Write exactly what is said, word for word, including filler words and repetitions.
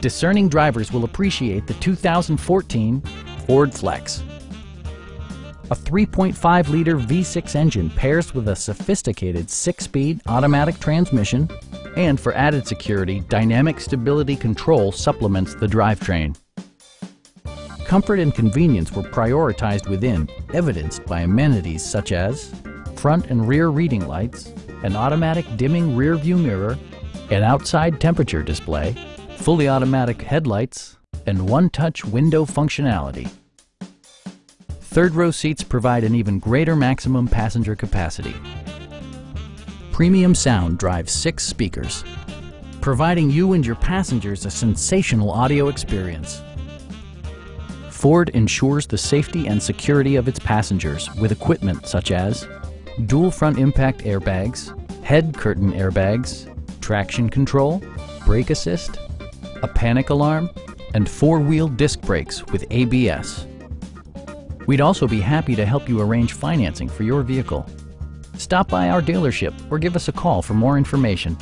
Discerning drivers will appreciate the two thousand fourteen Ford Flex. A three point five liter V six engine pairs with a sophisticated six-speed automatic transmission, and for added security, dynamic stability control supplements the drivetrain. Comfort and convenience were prioritized within, evidenced by amenities such as front and rear reading lights, an automatic dimming rear-view mirror, an outside temperature display, fully automatic headlights, and one-touch window functionality. Third-row seats provide an even greater maximum passenger capacity. Premium sound drives six speakers, providing you and your passengers a sensational audio experience. Ford ensures the safety and security of its passengers with equipment such as dual front impact airbags, head curtain airbags, traction control, brake assist, a panic alarm, and four-wheel disc brakes with A B S. We'd also be happy to help you arrange financing for your vehicle. Stop by our dealership or give us a call for more information.